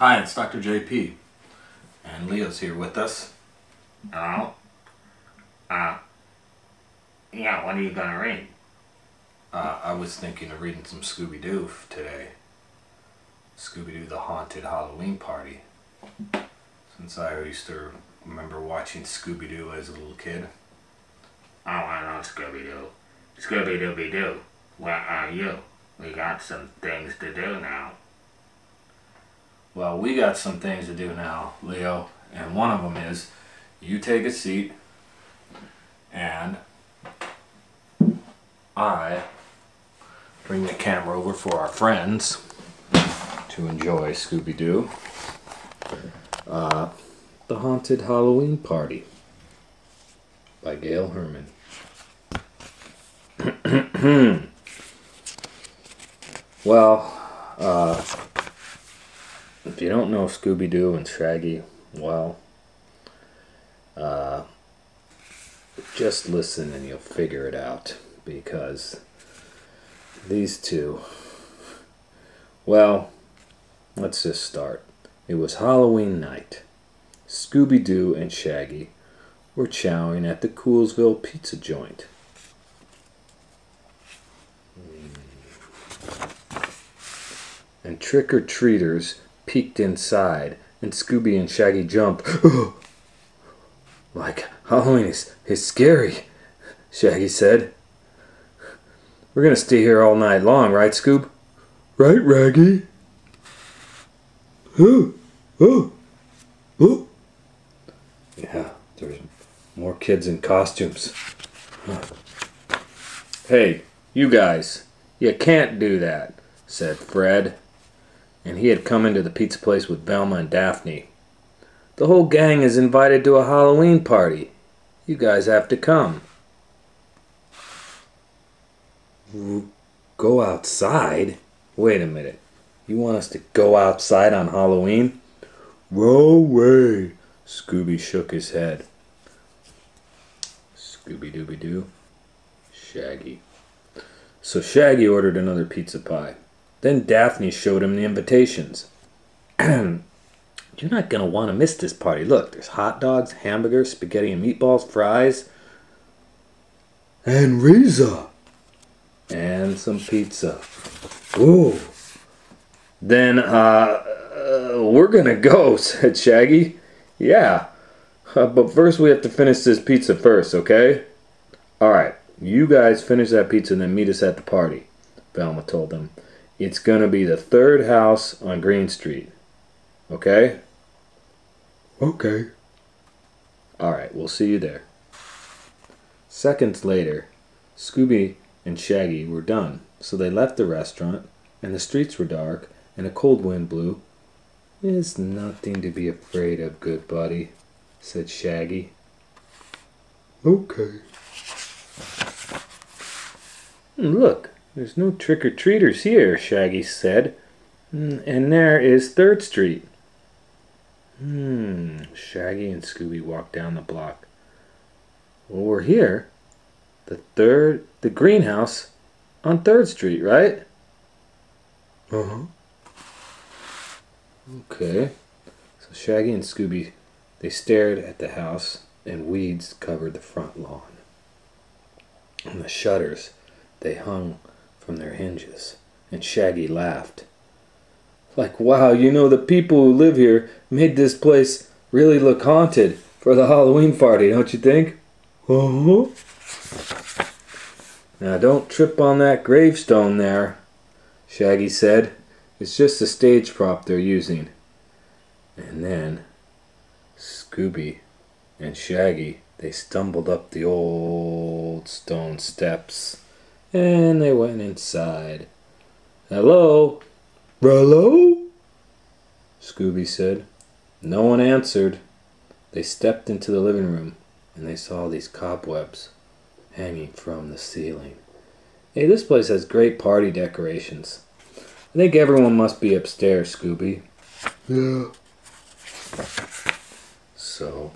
Hi, it's Dr. J.P. and Leo's here with us. Hello? Yeah, what are you gonna read? I was thinking of reading some Scooby-Doo today. Scooby-Doo, the Haunted Halloween Party. Since I used to remember watching Scooby-Doo as a little kid. Oh, I know Scooby-Doo. Scooby-Dooby-Doo, where are you? We got some things to do now. Well, we got some things to do now, Leo, and one of them is you take a seat and I bring the camera over for our friends to enjoy Scooby-Doo, The Haunted Halloween Party by Gail Herman. Well, if you don't know Scooby-Doo and Shaggy, well, just listen and you'll figure it out, because these two, well, let's just start. It was Halloween night. Scooby-Doo and Shaggy were chowing at the Coolsville pizza joint. And trick-or-treaters peeked inside, and Scooby and Shaggy jumped. Like, Halloween is scary, Shaggy said. We're gonna stay here all night long, right, Scoob? Right, Raggy? Yeah, there's more kids in costumes. Hey, you guys, you can't do that, said Fred. And he had come into the pizza place with Velma and Daphne. The whole gang is invited to a Halloween party. You guys have to come. Go outside? Wait a minute. You want us to go outside on Halloween? No way. Scooby shook his head. Scooby-Dooby-Doo. Shaggy. So Shaggy ordered another pizza pie. Then Daphne showed him the invitations. You're not going to want to miss this party. Look, there's hot dogs, hamburgers, spaghetti and meatballs, fries. And Riza. And some pizza. Ooh. Then, we're going to go, said Shaggy. Yeah. But first we have to finish this pizza first, okay? Alright, you guys finish that pizza and then meet us at the party, Velma told them. It's going to be the third house on Green Street. Okay? Okay. Alright, we'll see you there. Seconds later, Scooby and Shaggy were done, so they left the restaurant, and the streets were dark, and a cold wind blew. There's nothing to be afraid of, good buddy, said Shaggy. Okay. Look. There's no trick-or-treaters here, Shaggy said. And there is 3rd Street. Shaggy and Scooby walked down the block. Well, we're here. The greenhouse on 3rd Street, right? Uh-huh. Okay. So Shaggy and Scooby, they stared at the house, and weeds covered the front lawn. And the shutters, they hung from their hinges, and Shaggy laughed. Like, wow, you know, the people who live here made this place really look haunted for the Halloween party, don't you think? Uh-huh. Now, don't trip on that gravestone there, Shaggy said. It's just a stage prop they're using. And then, Scooby and Shaggy, they stumbled up the old stone steps. And they went inside. Hello? Hello? Scooby said. No one answered. They stepped into the living room, and they saw these cobwebs hanging from the ceiling. Hey, this place has great party decorations. I think everyone must be upstairs, Scooby. Yeah. So,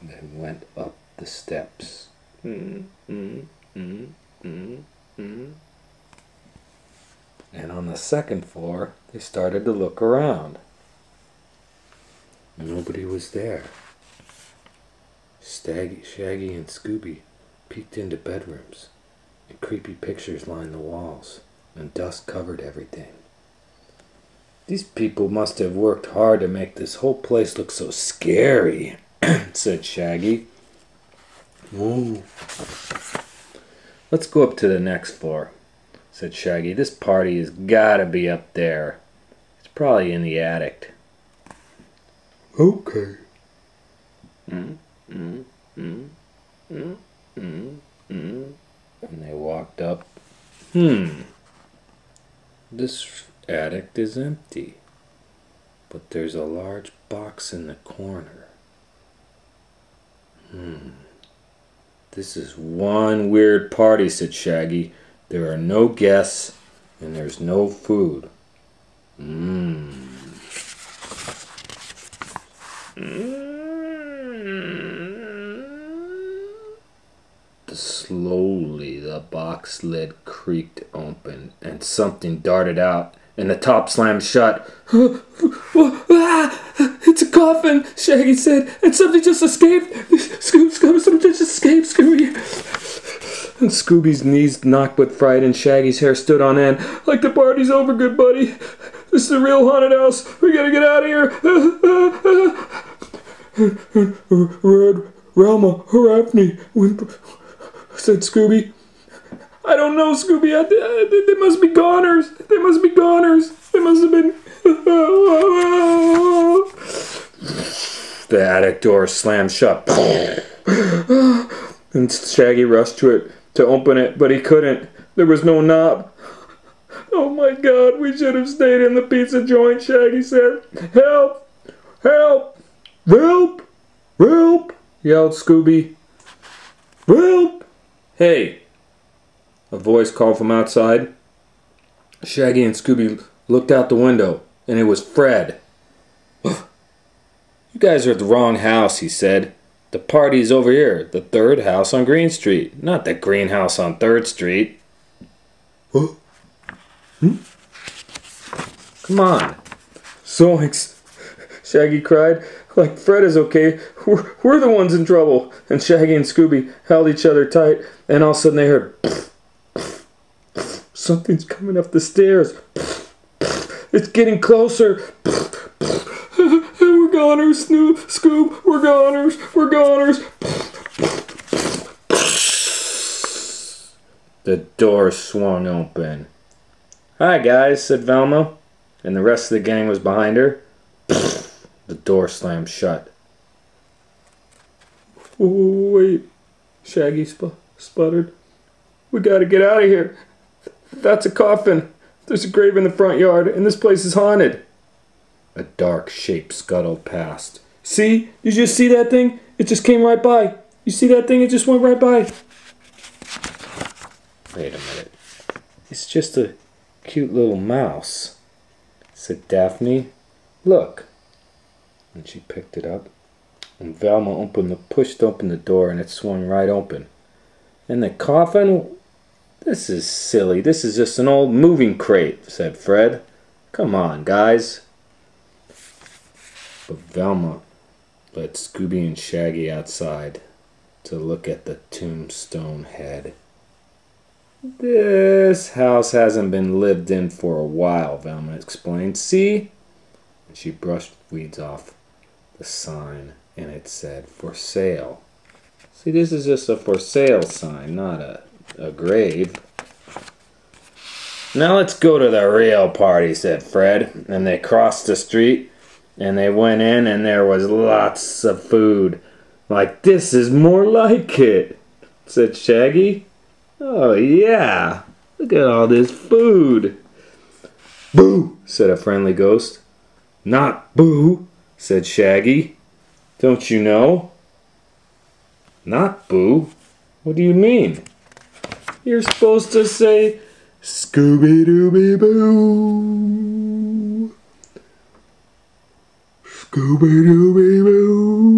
they went up the steps. And on the second floor, they started to look around. Nobody was there. Shaggy and Scooby peeked into bedrooms, and creepy pictures lined the walls, and dust covered everything. These people must have worked hard to make this whole place look so scary, said Shaggy. Whoa. Let's go up to the next floor, said Shaggy. This party has got to be up there. It's probably in the attic. Okay. And they walked up. This attic is empty, but there's a large box in the corner. This is one weird party, said Shaggy. There are no guests, and there's no food. Slowly the box lid creaked open, and something darted out, and the top slammed shut. It's a coffin, Shaggy said, and something just escaped. Something just escaped, Scooby. And Scooby's knees knocked with fright, and Shaggy's hair stood on end. Like the party's over, good buddy. This is a real haunted house. We gotta get out of here. Red, Velma, Daphne, said Scooby. I don't know, Scooby. They must be goners. They must be goners. They must have been... The attic door slammed shut. And Shaggy rushed to it to open it, but he couldn't. There was no knob. Oh my God, we should have stayed in the pizza joint, Shaggy said. Help! Help! Help! Help! Yelled Scooby. Help! Hey! A voice called from outside. Shaggy and Scooby looked out the window, and it was Fred. You guys are at the wrong house, he said. The party's over here, the third house on Green Street, not the green house on 3rd Street. Come on. Zoinks, Shaggy cried. Like Fred is okay, we're the ones in trouble. And Shaggy and Scooby held each other tight, and all of a sudden they heard pff, pff, pff. Something's coming up the stairs. Pff, pff. It's getting closer. Pff, pff. We're goners, Scoob. We're goners. We're goners. Pff, pff, pff. The door swung open. Hi, guys, said Velma, and the rest of the gang was behind her. Pff. The door slammed shut. Wait, Shaggy sputtered. We gotta get out of here. That's a coffin. There's a grave in the front yard, and this place is haunted. A dark shape scuttled past. See? Did you just see that thing? It just came right by. You see that thing? It just went right by. Wait a minute. It's just a cute little mouse, said Daphne. Look. And she picked it up, and Velma pushed open the door, and it swung right open. And the coffin? This is silly. This is just an old moving crate, said Fred. Come on, guys. But Velma led Scooby and Shaggy outside to look at the tombstone head. This house hasn't been lived in for a while, Velma explained. See? And she brushed weeds off the sign, and it said for sale. See, this is just a for sale sign, not a grave. Now let's go to the real party, said Fred, and they crossed the street, and they went in, and there was lots of food. Like, this is more like it, said Shaggy. Oh yeah, look at all this food. Boo, said a friendly ghost. Not boo, said Shaggy. Don't you know? Not boo? What do you mean? You're supposed to say Scooby-Dooby-Boo. Scooby-Dooby-Boo.